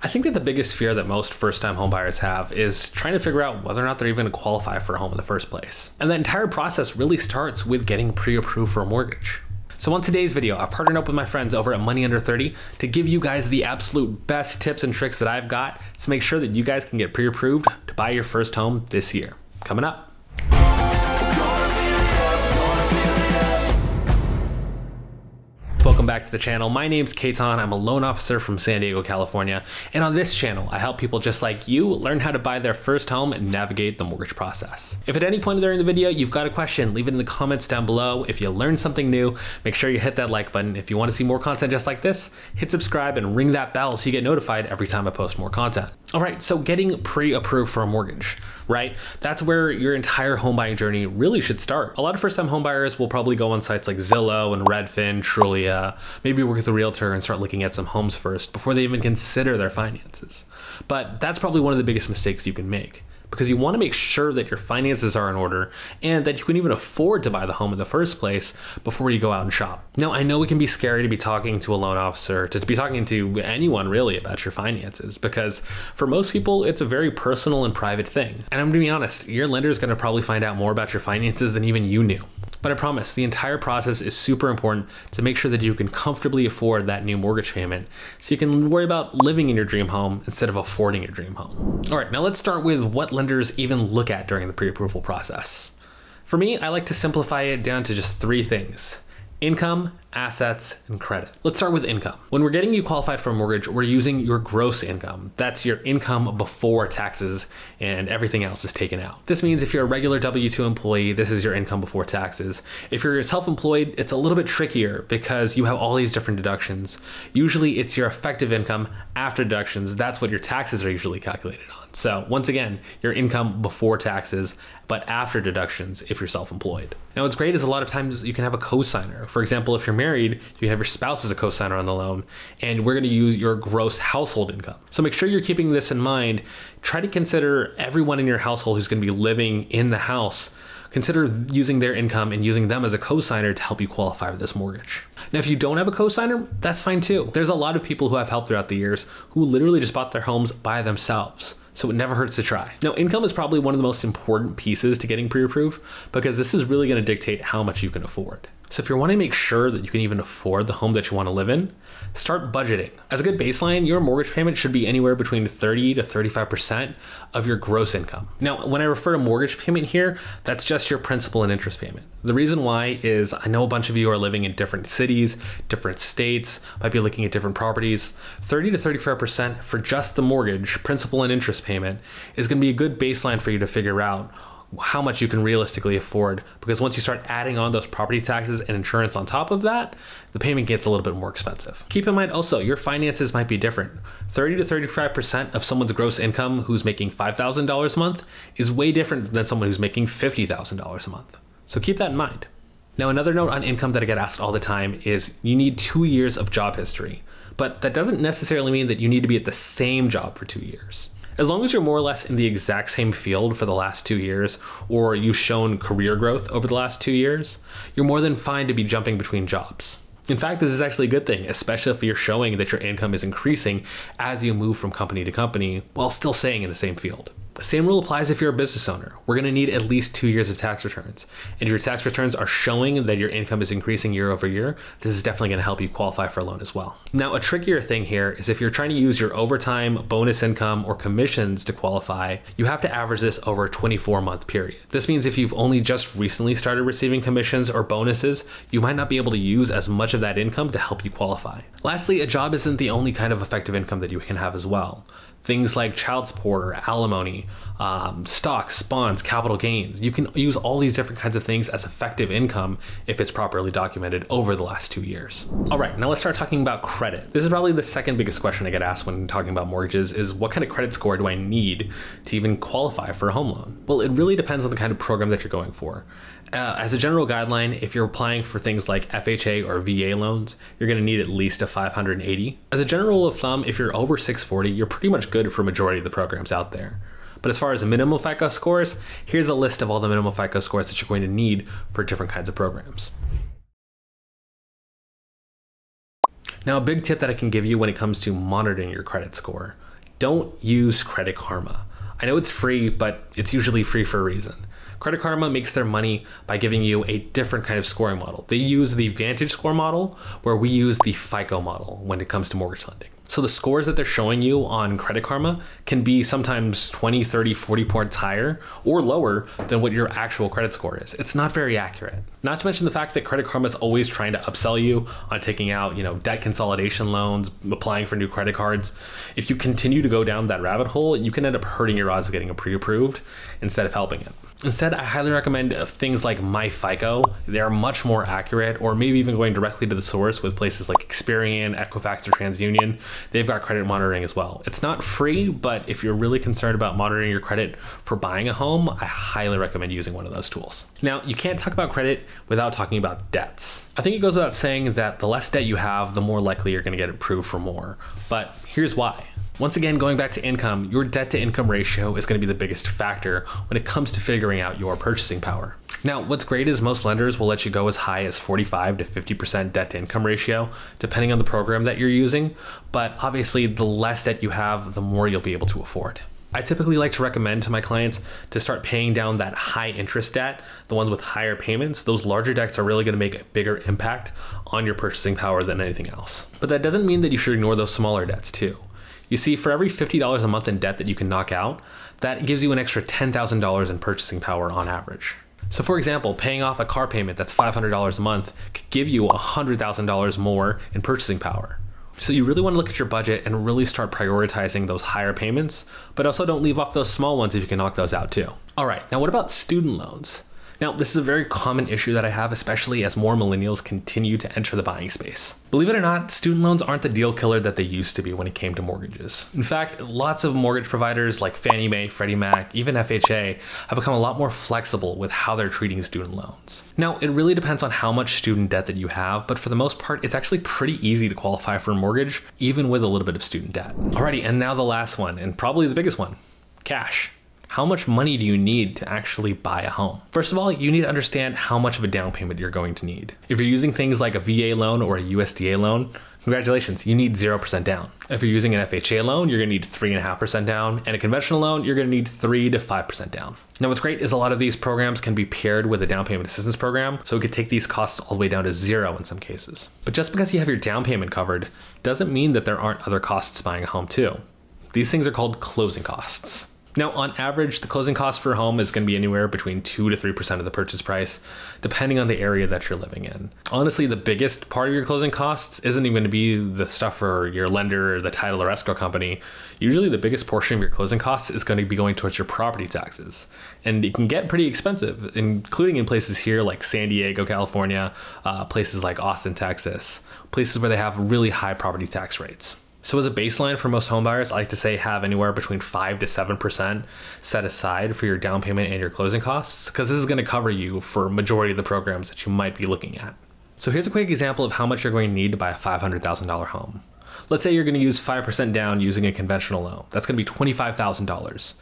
I think that the biggest fear that most first-time home buyers have is trying to figure out whether or not they're even going to qualify for a home in the first place. And that entire process really starts with getting pre-approved for a mortgage. So on today's video, I've partnered up with my friends over at Money Under 30 to give you guys the absolute best tips and tricks that I've got to make sure that you guys can get pre-approved to buy your first home this year. Coming up. Welcome back to the channel. My name's Katon. I'm a loan officer from San Diego, California. And on this channel, I help people just like you learn how to buy their first home and navigate the mortgage process. If at any point during the video, you've got a question, leave it in the comments down below. If you learned something new, make sure you hit that like button. If you want to see more content just like this, hit subscribe and ring that bell so you get notified every time I post more content. All right, so getting pre-approved for a mortgage, right? That's where your entire home buying journey really should start. A lot of first-time home buyers will probably go on sites like Zillow and Redfin, Trulia, maybe work with a realtor and start looking at some homes first before they even consider their finances. But that's probably one of the biggest mistakes you can make, because you want to make sure that your finances are in order and that you can even afford to buy the home in the first place before you go out and shop. Now, I know it can be scary to be talking to a loan officer, to be talking to anyone really about your finances, because for most people, it's a very personal and private thing. And I'm going to be honest, your lender is going to probably find out more about your finances than even you knew. But I promise, the entire process is super important to make sure that you can comfortably afford that new mortgage payment so you can worry about living in your dream home instead of affording your dream home. All right, now let's start with what lenders even look at during the pre-approval process. For me, I like to simplify it down to just three things: income, assets, and credit. Let's start with income. When we're getting you qualified for a mortgage, we're using your gross income. That's your income before taxes and everything else is taken out. This means if you're a regular W-2 employee, this is your income before taxes. If you're self-employed, it's a little bit trickier because you have all these different deductions. Usually it's your effective income after deductions. That's what your taxes are usually calculated on. So once again, your income before taxes, but after deductions if you're self-employed. Now what's great is a lot of times you can have a cosigner. For example, if you're married, you have your spouse as a cosigner on the loan, and we're going to use your gross household income. So make sure you're keeping this in mind. Try to consider everyone in your household who's going to be living in the house. Consider using their income and using them as a cosigner to help you qualify for this mortgage. Now, if you don't have a cosigner, that's fine too. There's a lot of people who I've helped throughout the years who literally just bought their homes by themselves. So it never hurts to try. Now, income is probably one of the most important pieces to getting pre-approved, because this is really going to dictate how much you can afford. So if you want to make sure that you can even afford the home that you want to live in, start budgeting. As a good baseline, your mortgage payment should be anywhere between 30 to 35% of your gross income. Now, when I refer to mortgage payment here, that's just your principal and interest payment. The reason why is I know a bunch of you are living in different cities, different states, might be looking at different properties. 30 to 35% for just the mortgage, principal and interest payment is going to be a good baseline for you to figure out how much you can realistically afford, because once you start adding on those property taxes and insurance on top of that, the payment gets a little bit more expensive. Keep in mind also, your finances might be different. 30 to 35% of someone's gross income who's making $5,000 a month is way different than someone who's making $50,000 a month. So keep that in mind. Now, another note on income that I get asked all the time is you need 2 years of job history, but that doesn't necessarily mean that you need to be at the same job for 2 years. As long as you're more or less in the exact same field for the last 2 years, or you've shown career growth over the last 2 years, you're more than fine to be jumping between jobs. In fact, this is actually a good thing, especially if you're showing that your income is increasing as you move from company to company while still staying in the same field. The same rule applies if you're a business owner. We're going to need at least 2 years of tax returns. And if your tax returns are showing that your income is increasing year over year, this is definitely going to help you qualify for a loan as well. Now, a trickier thing here is if you're trying to use your overtime, bonus income, or commissions to qualify, you have to average this over a 24-month period. This means if you've only just recently started receiving commissions or bonuses, you might not be able to use as much of that income to help you qualify. Lastly, a job isn't the only kind of effective income that you can have as well. Things like child support or alimony, stocks, bonds, capital gains. You can use all these different kinds of things as effective income if it's properly documented over the last 2 years. All right, now let's start talking about credit. This is probably the second biggest question I get asked when talking about mortgages is what kind of credit score do I need to even qualify for a home loan? Well, it really depends on the kind of program that you're going for. As a general guideline, if you're applying for things like FHA or VA loans, you're going to need at least a 580. As a general rule of thumb, if you're over 640, you're pretty much good for majority of the programs out there. But as far as minimum FICO scores, here's a list of all the minimum FICO scores that you're going to need for different kinds of programs. Now, a big tip that I can give you when it comes to monitoring your credit score don't use Credit Karma. I know it's free, but it's usually free for a reason. Credit Karma makes their money by giving you a different kind of scoring model. They use the VantageScore model, where we use the FICO model when it comes to mortgage lending. So the scores that they're showing you on Credit Karma can be sometimes 20, 30, 40 points higher or lower than what your actual credit score is. It's not very accurate. Not to mention the fact that Credit Karma is always trying to upsell you on taking out, debt consolidation loans, applying for new credit cards. If you continue to go down that rabbit hole, you can end up hurting your odds of getting a pre-approved instead of helping it. Instead, I highly recommend things like MyFICO. They're much more accurate, or maybe even going directly to the source with places like Experian, Equifax, or TransUnion. They've got credit monitoring as well. It's not free, but if you're really concerned about monitoring your credit for buying a home, I highly recommend using one of those tools. Now, you can't talk about credit without talking about debts. I think it goes without saying that the less debt you have, the more likely you're gonna get approved for more, but here's why. Once again, going back to income, your debt to income ratio is going to be the biggest factor when it comes to figuring out your purchasing power. Now, what's great is most lenders will let you go as high as 45 to 50% debt to income ratio, depending on the program that you're using. But obviously, the less debt you have, the more you'll be able to afford. I typically like to recommend to my clients to start paying down that high interest debt, the ones with higher payments. Those larger debts are really going to make a bigger impact on your purchasing power than anything else. But that doesn't mean that you should ignore those smaller debts too. You see, for every $50 a month in debt that you can knock out, that gives you an extra $10,000 in purchasing power on average. So for example, paying off a car payment that's $500 a month could give you $100,000 more in purchasing power. So you really want to look at your budget and really start prioritizing those higher payments, but also don't leave off those small ones if you can knock those out too. All right, now what about student loans? Now, this is a very common issue that I have, especially as more millennials continue to enter the buying space. Believe it or not, student loans aren't the deal killer that they used to be when it came to mortgages. In fact, lots of mortgage providers like Fannie Mae, Freddie Mac, even FHA have become a lot more flexible with how they're treating student loans. Now, it really depends on how much student debt that you have, but for the most part, it's actually pretty easy to qualify for a mortgage, even with a little bit of student debt. Alrighty, and now the last one, and probably the biggest one, cash. How much money do you need to actually buy a home? First of all, you need to understand how much of a down payment you're going to need. If you're using things like a VA loan or a USDA loan, congratulations, you need 0% down. If you're using an FHA loan, you're gonna need 3.5% down, and a conventional loan, you're gonna need 3 to 5% down. Now what's great is a lot of these programs can be paired with a down payment assistance program, so we could take these costs all the way down to zero in some cases. But just because you have your down payment covered doesn't mean that there aren't other costs buying a home too. These things are called closing costs. Now, on average, the closing cost for a home is going to be anywhere between 2 to 3% of the purchase price, depending on the area that you're living in. Honestly, the biggest part of your closing costs isn't even going to be the stuff for your lender, or the title or escrow company. Usually the biggest portion of your closing costs is going to be going towards your property taxes. And it can get pretty expensive, including in places here like San Diego, California, places like Austin, Texas, places where they have really high property tax rates. So as a baseline for most homebuyers, I like to say have anywhere between 5 to 7% set aside for your down payment and your closing costs, because this is going to cover you for majority of the programs that you might be looking at. So here's a quick example of how much you're going to need to buy a $500,000 home. Let's say you're going to use 5% down using a conventional loan. That's going to be $25,000.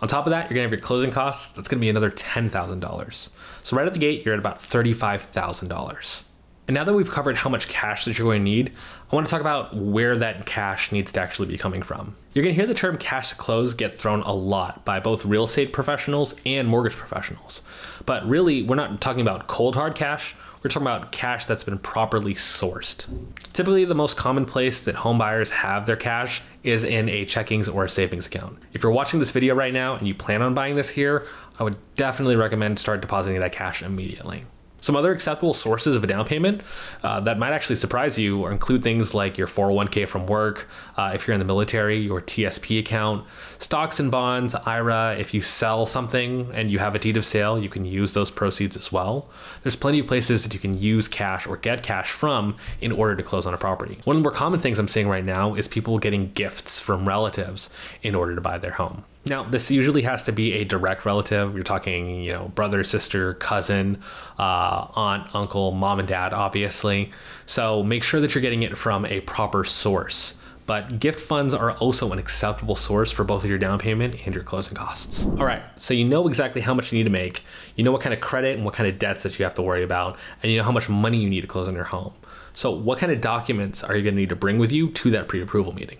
On top of that, you're going to have your closing costs. That's going to be another $10,000. So right at the gate, you're at about $35,000. And now that we've covered how much cash that you're going to need, I want to talk about where that cash needs to actually be coming from. You're going to hear the term cash to close get thrown a lot by both real estate professionals and mortgage professionals. But really, we're not talking about cold hard cash. We're talking about cash that's been properly sourced. Typically, the most common place that home buyers have their cash is in a checkings or a savings account. If you're watching this video right now and you plan on buying this here, I would definitely recommend start depositing that cash immediately. Some other acceptable sources of a down payment that might actually surprise you or include things like your 401k from work, if you're in the military, your TSP account, stocks and bonds, IRA. If you sell something and you have a deed of sale, you can use those proceeds as well. There's plenty of places that you can use cash or get cash from in order to close on a property. One of the more common things I'm seeing right now is people getting gifts from relatives in order to buy their home. Now, this usually has to be a direct relative. You're talking, brother, sister, cousin, aunt, uncle, mom and dad, obviously. So make sure that you're getting it from a proper source. But gift funds are also an acceptable source for both of your down payment and your closing costs. All right, so you know exactly how much you need to make. You know what kind of credit and what kind of debts that you have to worry about. And you know how much money you need to close on your home. So what kind of documents are you going to need to bring with you to that pre-approval meeting?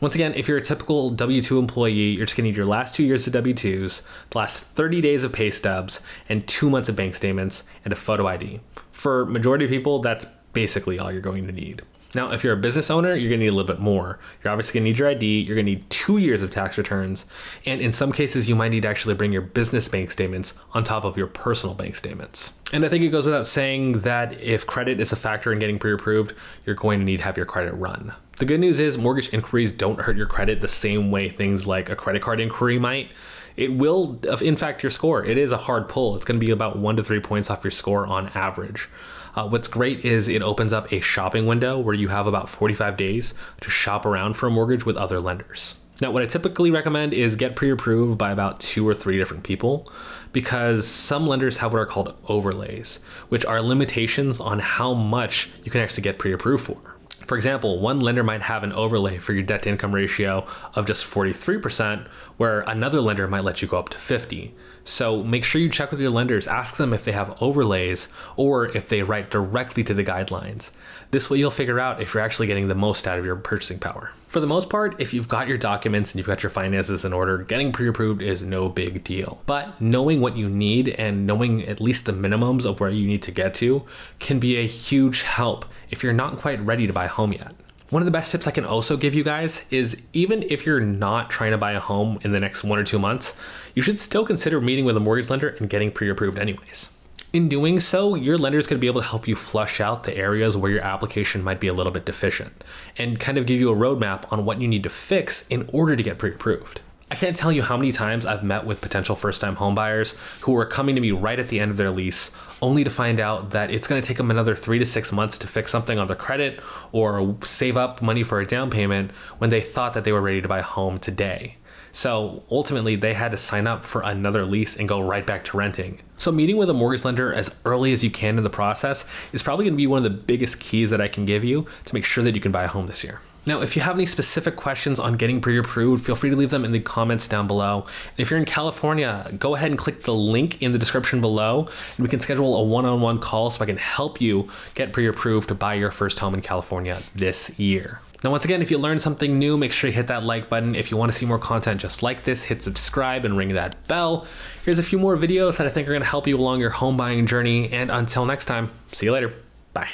Once again, if you're a typical W-2 employee, you're just gonna need your last 2 years of W-2s, the last 30 days of pay stubs, and 2 months of bank statements, and a photo ID. For majority of people, that's basically all you're going to need. Now, if you're a business owner, you're gonna need a little bit more. You're obviously gonna need your ID, you're gonna need 2 years of tax returns, and in some cases, you might need to actually bring your business bank statements on top of your personal bank statements. And I think it goes without saying that if credit is a factor in getting pre-approved, you're going to need to have your credit run. The good news is mortgage inquiries don't hurt your credit the same way things like a credit card inquiry might. It will, in fact, your score. It is a hard pull. It's gonna be about 1 to 3 points off your score on average. What's great is it opens up a shopping window where you have about 45 days to shop around for a mortgage with other lenders. Now, what I typically recommend is get pre-approved by about 2 or 3 different people, because some lenders have what are called overlays, which are limitations on how much you can actually get pre-approved for. For example, one lender might have an overlay for your debt to income ratio of just 43%, where another lender might let you go up to 50. So make sure you check with your lenders, ask them if they have overlays or if they write directly to the guidelines. This way you'll figure out if you're actually getting the most out of your purchasing power. For the most part, if you've got your documents and you've got your finances in order, getting pre-approved is no big deal. But knowing what you need and knowing at least the minimums of where you need to get to can be a huge help if you're not quite ready to buy a home yet. One of the best tips I can also give you guys is even if you're not trying to buy a home in the next 1 or 2 months, you should still consider meeting with a mortgage lender and getting pre-approved anyways. In doing so, your lender is going to be able to help you flush out the areas where your application might be a little bit deficient and kind of give you a roadmap on what you need to fix in order to get pre-approved. I can't tell you how many times I've met with potential first-time homebuyers who are coming to me right at the end of their lease, only to find out that it's going to take them another 3 to 6 months to fix something on their credit or save up money for a down payment when they thought that they were ready to buy a home today. So ultimately, they had to sign up for another lease and go right back to renting. So meeting with a mortgage lender as early as you can in the process is probably going to be one of the biggest keys that I can give you to make sure that you can buy a home this year. Now, if you have any specific questions on getting pre-approved, feel free to leave them in the comments down below. And if you're in California, go ahead and click the link in the description below, and we can schedule a one-on-one call so I can help you get pre-approved to buy your first home in California this year. Now, once again, if you learned something new, make sure you hit that like button. If you want to see more content just like this, hit subscribe and ring that bell. Here's a few more videos that I think are going to help you along your home buying journey. And until next time, see you later. Bye.